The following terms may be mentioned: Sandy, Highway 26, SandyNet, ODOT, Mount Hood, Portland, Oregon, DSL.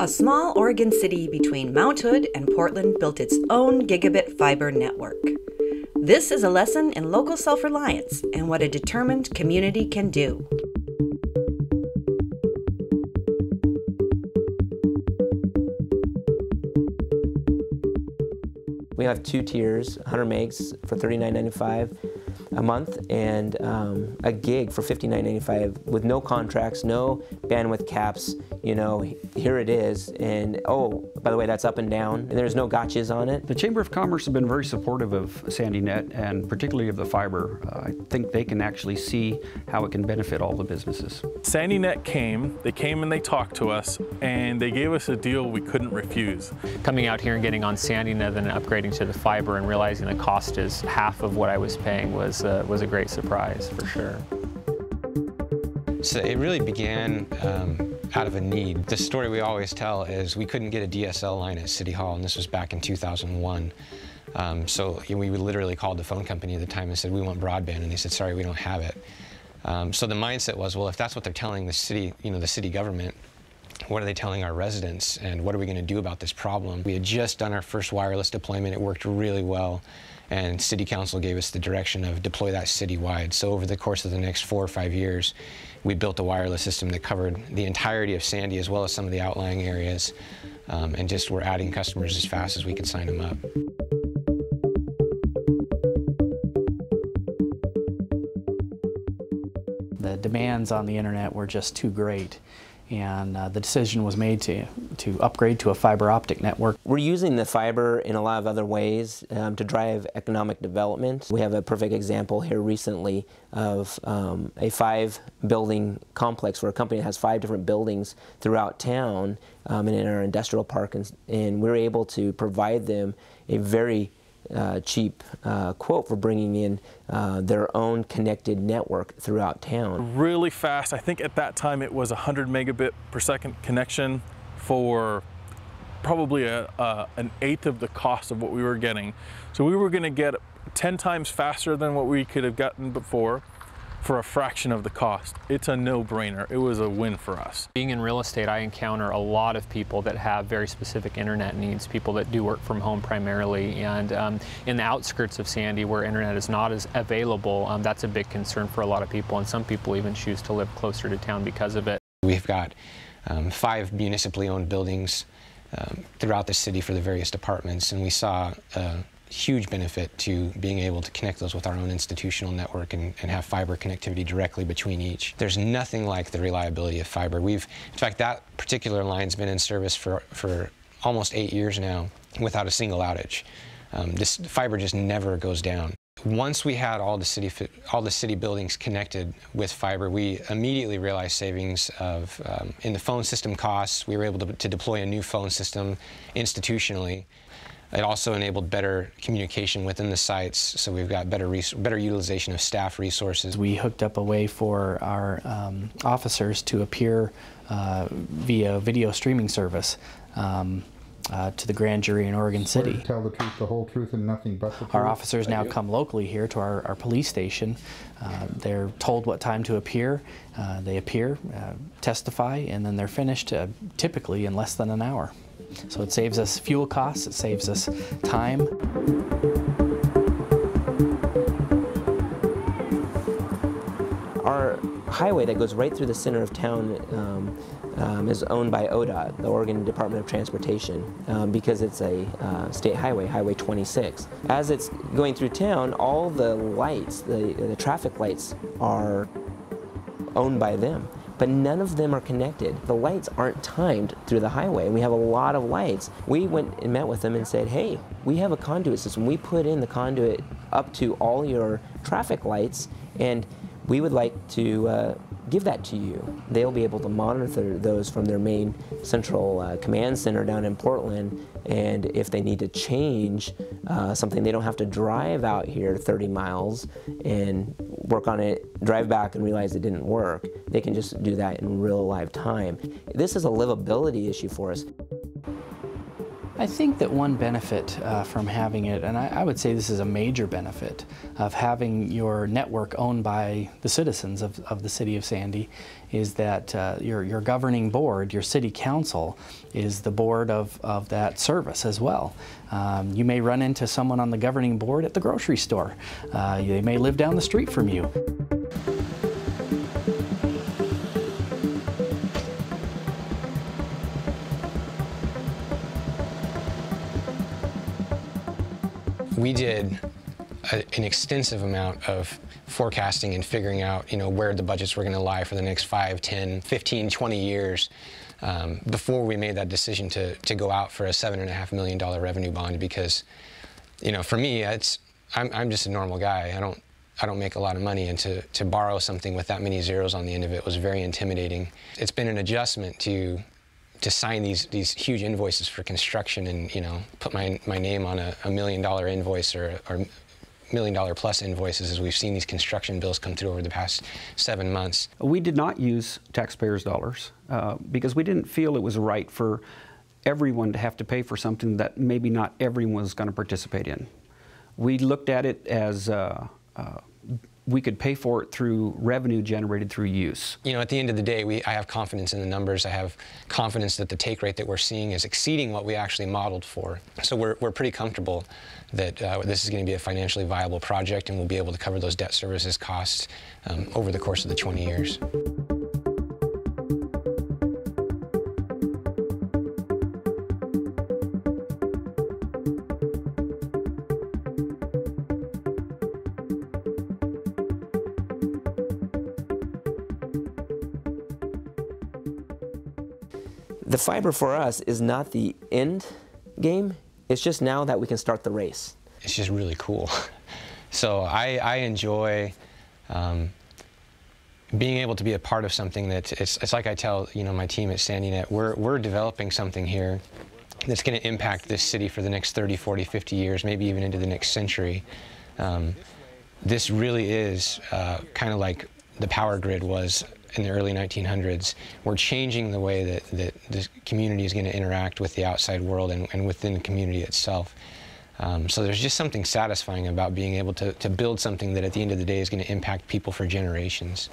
A small Oregon city between Mount Hood and Portland built its own gigabit fiber network. This is a lesson in local self-reliance and what a determined community can do. We have two tiers, 100 megs for $39.95 a month and a gig for $59.95 with no contracts, no bandwidth caps. You know, here it is, and oh, by the way, that's up and down, and there's no gotchas on it. The Chamber of Commerce have been very supportive of SandyNet and particularly of the fiber. I think they can actually see how it can benefit all the businesses. SandyNet came and they talked to us, and they gave us a deal we couldn't refuse. Coming out here and getting on SandyNet and upgrading to the fiber and realizing the cost is half of what I was paying was a great surprise for sure. So it really began out of a need. The story we always tell is we couldn't get a DSL line at City Hall, and this was back in 2001. So we literally called the phone company at the time and said, we want broadband, and they said, sorry, we don't have it. So the mindset was, well, if that's what they're telling the city, you know, the city government, what are they telling our residents, and what are we going to do about this problem? We had just done our first wireless deployment. It worked really well, and City Council gave us the direction of deploy that citywide. So over the course of the next 4 or 5 years, we built a wireless system that covered the entirety of Sandy as well as some of the outlying areas, and just were adding customers as fast as we could sign them up. The demands on the internet were just too great. And the decision was made to upgrade to a fiber optic network. We're using the fiber in a lot of other ways to drive economic development. We have a perfect example here recently of a 5-building complex where a company has 5 different buildings throughout town and in our industrial park, and we're able to provide them a very cheap quote for bringing in their own connected network throughout town. Really fast. I think at that time it was 100 megabit per second connection for probably an eighth of the cost of what we were getting. So we were going to get 10 times faster than what we could have gotten before for a fraction of the cost. It's a no-brainer. It was a win for us. Being in real estate, I encounter a lot of people that have very specific internet needs, people that do work from home primarily, and in the outskirts of Sandy where internet is not as available, that's a big concern for a lot of people, and some people even choose to live closer to town because of it. We've got 5 municipally owned buildings throughout the city for the various departments, and we saw huge benefit to being able to connect those with our own institutional network and have fiber connectivity directly between each. There's nothing like the reliability of fiber. In fact, that particular line's been in service for almost 8 years now without a single outage. This fiber just never goes down. Once we had all the city buildings connected with fiber, we immediately realized savings of in the phone system costs. We were able to deploy a new phone system institutionally. It also enabled better communication within the sites, so we've got better utilization of staff resources. We hooked up a way for our officers to appear via video streaming service to the grand jury in Oregon City. Tell the truth, the whole truth, and nothing but the truth. Our officers now come locally here to our police station. They're told what time to appear. They appear, testify, and then they're finished typically in less than an hour. So it saves us fuel costs, it saves us time. Our highway that goes right through the center of town is owned by ODOT, the Oregon Department of Transportation, because it's a state highway, Highway 26. As it's going through town, all the lights, the traffic lights, are owned by them. But none of them are connected. The lights aren't timed through the highway, and we have a lot of lights. We went and met with them and said, hey, we have a conduit system. We put in the conduit up to all your traffic lights, and we would like to give that to you. They'll be able to monitor those from their main central command center down in Portland, and if they need to change something, they don't have to drive out here 30 miles and work on it, drive back and realize it didn't work. They can just do that in real live time. This is a livability issue for us. I think that one benefit from having it, and I would say this is a major benefit of having your network owned by the citizens of the city of Sandy, is that your governing board, your city council, is the board of that service as well. You may run into someone on the governing board at the grocery store. They may live down the street from you. We did an extensive amount of forecasting and figuring out, where the budgets were going to lie for the next 5, 10, 15, 20 years before we made that decision to go out for a $7.5 million revenue bond, because, for me, I'm just a normal guy. I don't make a lot of money, and to borrow something with that many zeros on the end of it was very intimidating. It's been an adjustment to sign these huge invoices for construction and put my name on a $1 million invoice or $1 million plus invoices, as we've seen these construction bills come through over the past 7 months. We did not use taxpayers' dollars because we didn't feel it was right for everyone to have to pay for something that maybe not everyone was going to participate in. We looked at it as we could pay for it through revenue generated through use. At the end of the day, I have confidence in the numbers. I have confidence that the take rate that we're seeing is exceeding what we actually modeled for. So we're pretty comfortable that this is going to be a financially viable project, and we'll be able to cover those debt services costs over the course of the 20 years. The fiber for us is not the end game. It's just now that we can start the race. It's just really cool. So I enjoy being able to be a part of something that it's like I tell my team at SandyNet, we're developing something here that's going to impact this city for the next 30, 40, 50 years, maybe even into the next century. This really is kind of like the power grid was in the early 1900s. We're changing the way that the community is going to interact with the outside world and within the community itself. So there's just something satisfying about being able to build something that at the end of the day is going to impact people for generations.